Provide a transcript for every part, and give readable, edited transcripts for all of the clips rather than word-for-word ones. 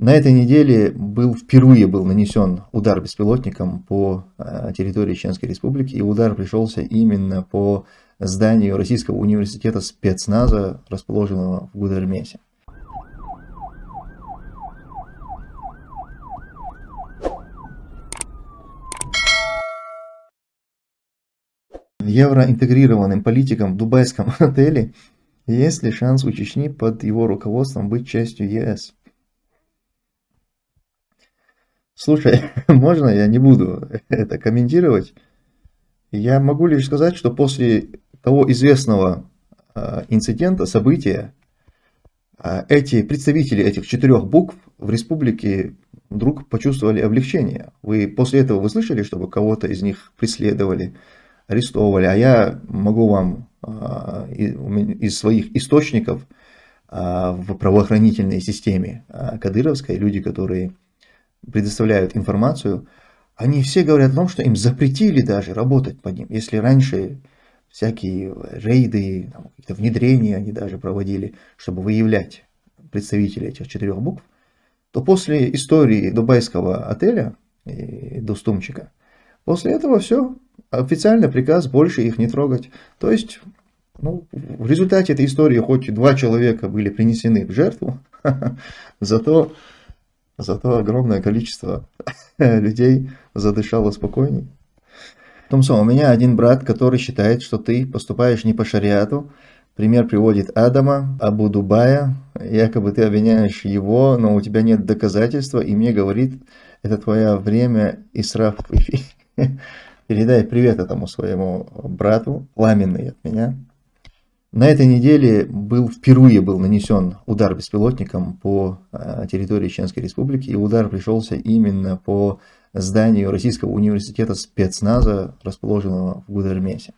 На этой неделе впервые был нанесен удар беспилотником по территории Чеченской Республики, и удар пришелся именно по зданию Российского университета спецназа, расположенного в Гудермесе. Евроинтегрированным политикам в дубайском отеле есть ли шанс у Чечни под его руководством быть частью ЕС? Слушай, можно я не буду это комментировать? Я могу лишь сказать, что после того известного инцидента, события, представители этих четырех букв в республике вдруг почувствовали облегчение. Вы после этого слышали, чтобы кого-то из них преследовали, арестовывали? А я могу вам из своих источников в правоохранительной системе кадыровской, люди, которые предоставляют информацию, они все говорят о том, что им запретили даже работать под ним. Если раньше всякие рейды, внедрения они даже проводили, чтобы выявлять представителей этих четырех букв, то после истории дубайского отеля и Достумчика, после этого все, официально приказ больше их не трогать. То есть, в результате этой истории хоть 2 человека были принесены в жертву, зато огромное количество людей задышало спокойней. Тумсо, у меня один брат, который считает, что ты поступаешь не по шариату. Пример приводит Адама, Абу Дубая. Якобы ты обвиняешь его, но у тебя нет доказательства. И мне говорит, это твое время и срав в эфире. Передай привет этому своему брату, пламенный от меня. На этой неделе впервые был нанесен удар беспилотником по территории Чеченской Республики, и удар пришелся именно по зданию Российского университета спецназа, расположенного в Гудермесе.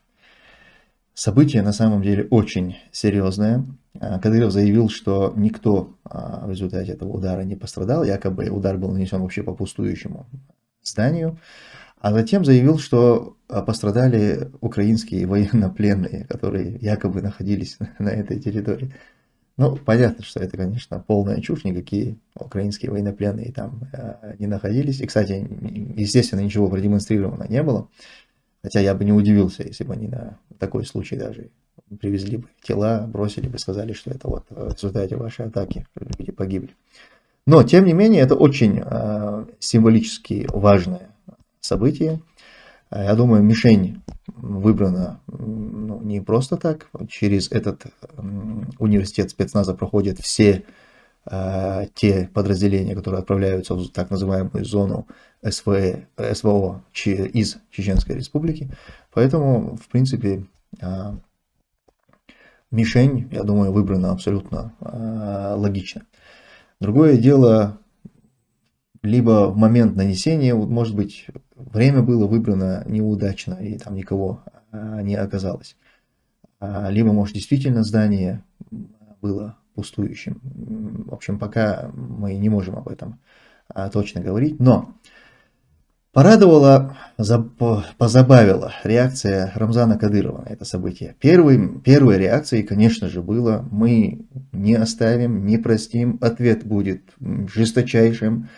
Событие на самом деле очень серьезное. Кадыров заявил, что никто в результате этого удара не пострадал, якобы удар был нанесен вообще по пустующему зданию. А затем заявил, что пострадали украинские военнопленные, которые якобы находились на этой территории. Ну, понятно, что это, конечно, полная чушь, никакие украинские военнопленные там не находились. И, кстати, естественно, ничего продемонстрировано не было. Хотя я бы не удивился, если бы они на такой случай даже привезли бы тела, бросили бы, сказали, что это вот в результате вашей атаки люди погибли. Но, тем не менее, это очень символически важное события. Я думаю, мишень выбрана не просто так. Через этот университет спецназа проходят все те подразделения, которые отправляются в так называемую зону СВО из Чеченской Республики. Поэтому, в принципе, мишень, я думаю, выбрана абсолютно логично. Другое дело, либо в момент нанесения, может быть, время было выбрано неудачно, и там никого не оказалось. Либо, может, действительно здание было пустующим. В общем, пока мы не можем об этом точно говорить. Но порадовала, позабавила реакция Рамзана Кадырова на это событие. Первой реакцией, конечно же, было: мы не оставим, не простим, ответ будет жесточайшим.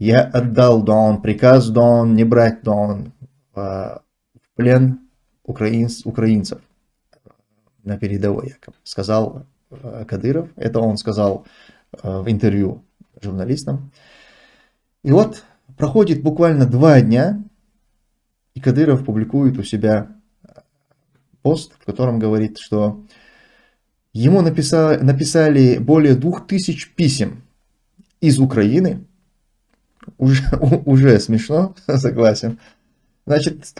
Я отдал приказ не брать в плен украинцев на передовой, якобы, сказал Кадыров. Это он сказал в интервью журналистам. И вот проходит буквально 2 дня, и Кадыров публикует у себя пост, в котором говорит, что ему написали более 2000 писем из Украины. Уже смешно, согласен. Значит,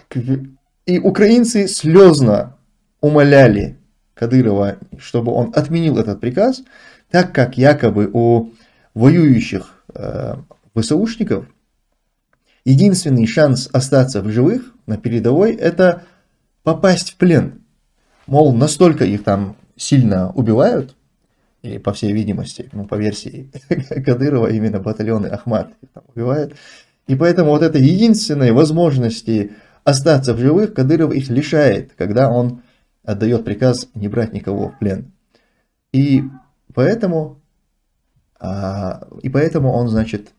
и украинцы слезно умоляли Кадырова, чтобы он отменил этот приказ, так как якобы у воюющих ВСУшников единственный шанс остаться в живых на передовой — это попасть в плен. Мол, настолько их там сильно убивают, или, по всей видимости, по версии Кадырова, именно батальоны Ахмат там убивают. И поэтому вот этой единственной возможности остаться в живых Кадыров их лишает, когда он отдает приказ не брать никого в плен. И поэтому И поэтому он, значит,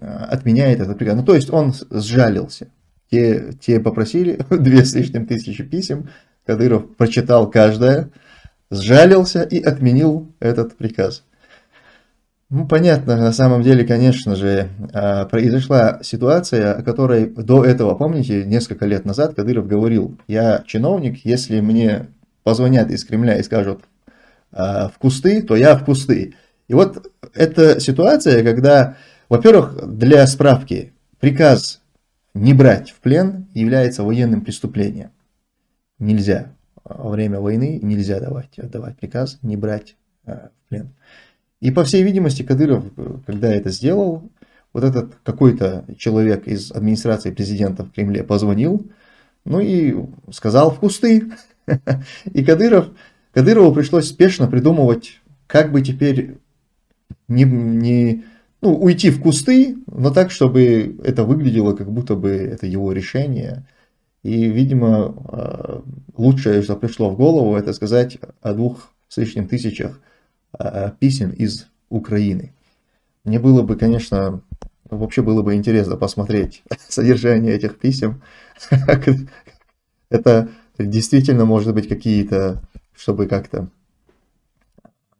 отменяет этот приказ. Ну, то есть он сжалился. Те попросили 2 с лишним тысячи писем, Кадыров прочитал каждое, сжалился и отменил этот приказ. Ну, понятно, на самом деле, конечно же, произошла ситуация, о которой до этого, помните, несколько лет назад Кадыров говорил: я чиновник, если мне позвонят из Кремля и скажут в кусты, то я в кусты. И вот эта ситуация, когда, во-первых, для справки, приказ не брать в плен является военным преступлением. Нельзя. Во время войны нельзя отдавать приказ не брать в плен. И, по всей видимости, Кадыров, когда это сделал, вот этот какой-то человек из администрации президента в Кремле позвонил, ну и сказал: в кусты. И Кадырову пришлось спешно придумывать, как бы теперь уйти в кусты, но так, чтобы это выглядело, как будто бы это его решение. И, видимо, лучшее, что пришло в голову, это сказать о 2 с лишним тысячах писем из Украины. Мне было бы, конечно, вообще было бы интересно посмотреть содержание этих писем. Это действительно, может быть, какие-то, чтобы как-то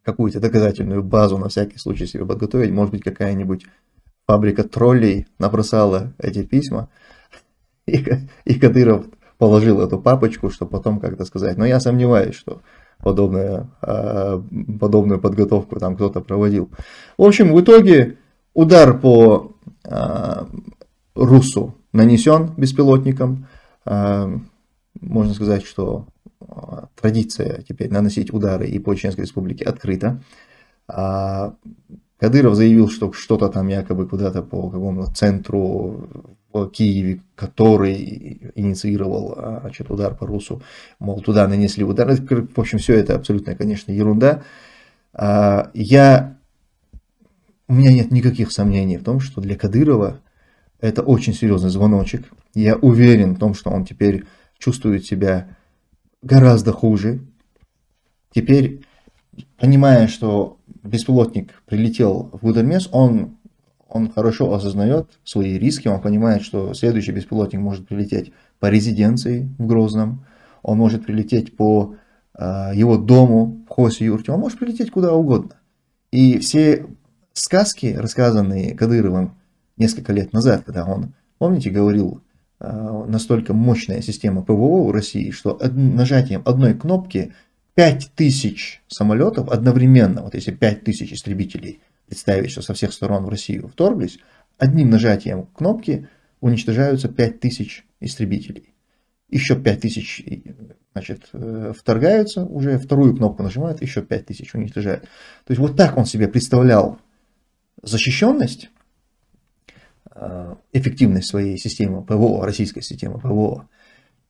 какую-то доказательную базу на всякий случай себе подготовить. Может быть, какая-нибудь фабрика троллей набросала эти письма, и Кадыров положил эту папочку, чтобы потом как-то сказать. Но я сомневаюсь, что подобную подготовку там кто-то проводил. В общем, в итоге удар по РУСу нанесен беспилотником. Можно сказать, что традиция теперь наносить удары и по Чеченской Республике открыта. Кадыров заявил, что что-то там якобы куда-то по какому-то центру в Киеве, который инициировал удар по РУСу, мол, туда нанесли удар. В общем, все это абсолютно, конечно, ерунда. У меня нет никаких сомнений в том, что для Кадырова это очень серьезный звоночек. Я уверен в том, что он теперь чувствует себя гораздо хуже. Теперь, понимая, что беспилотник прилетел в Гудермес, он хорошо осознает свои риски, он понимает, что следующий беспилотник может прилететь по резиденции в Грозном, он может прилететь по его дому в Хосе-Юрте, он может прилететь куда угодно. И все сказки, рассказанные Кадыровым несколько лет назад, когда он, помните, говорил: настолько мощная система ПВО у России, что нажатием одной кнопки 5000 самолетов одновременно, вот если 5000 истребителей представить, что со всех сторон в Россию вторглись, одним нажатием кнопки уничтожаются 5000 истребителей. Еще 5000, значит, вторгаются, уже вторую кнопку нажимают, еще 5000 уничтожают. То есть вот так он себе представлял защищенность, эффективность своей системы ПВО, российской системы ПВО.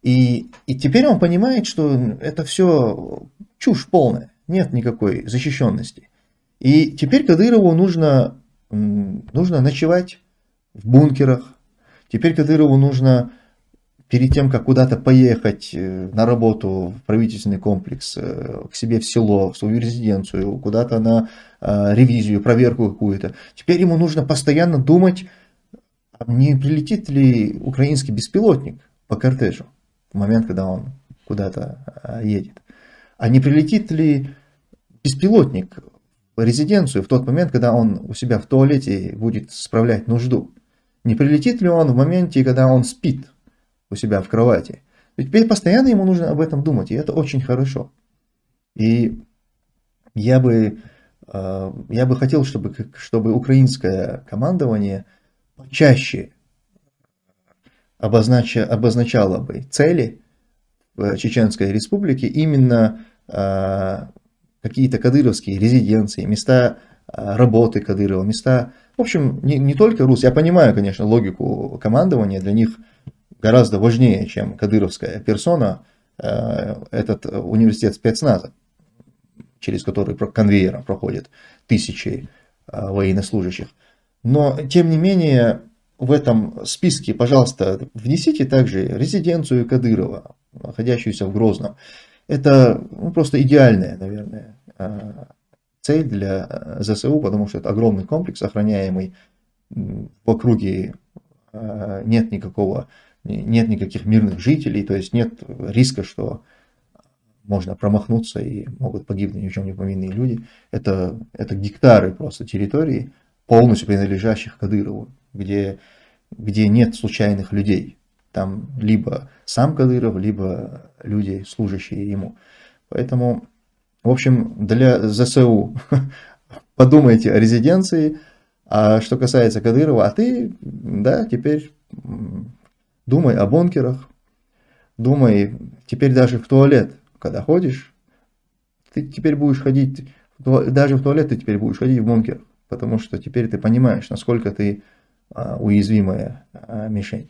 И теперь он понимает, что это все чушь полная, нет никакой защищенности. И теперь Кадырову нужно ночевать в бункерах, теперь Кадырову нужно перед тем, как куда-то поехать на работу в правительственный комплекс, к себе в село, в свою резиденцию, куда-то на ревизию, проверку какую-то, теперь ему нужно постоянно думать, не прилетит ли украинский беспилотник по кортежу в момент, когда он куда-то едет, а не прилетит ли беспилотник в резиденцию в тот момент, когда он у себя в туалете будет справлять нужду, не прилетит ли он в моменте, когда он спит у себя в кровати. И теперь постоянно ему нужно об этом думать, и это очень хорошо. И я бы хотел, чтобы украинское командование чаще обозначало бы цели Чеченской Республики, именно какие-то кадыровские резиденции, места работы Кадырова, места, в общем, не только РУС. Я понимаю, конечно, логику командования, для них гораздо важнее, чем кадыровская персона, этот университет спецназа, через который конвейером проходят тысячи военнослужащих. Но, тем не менее, в этом списке, пожалуйста, внесите также резиденцию Кадырова, находящуюся в Грозном. Это, ну, просто идеальная, наверное, цель для ЗСУ, потому что это огромный комплекс, охраняемый, в округе нет никаких мирных жителей, то есть нет риска, что можно промахнуться и могут погибнуть ни в чем не повинные люди. Это гектары просто территории, полностью принадлежащих Кадырову, где нет случайных людей. Там либо сам Кадыров, либо люди, служащие ему. Поэтому, в общем, для ЗСУ подумайте о резиденции. А что касается Кадырова, а ты, да, теперь думай о бункерах, думай, теперь даже в туалет, когда ходишь, ты теперь будешь ходить, даже в туалет ты теперь будешь ходить в бункер, потому что теперь ты понимаешь, насколько ты уязвимая мишень.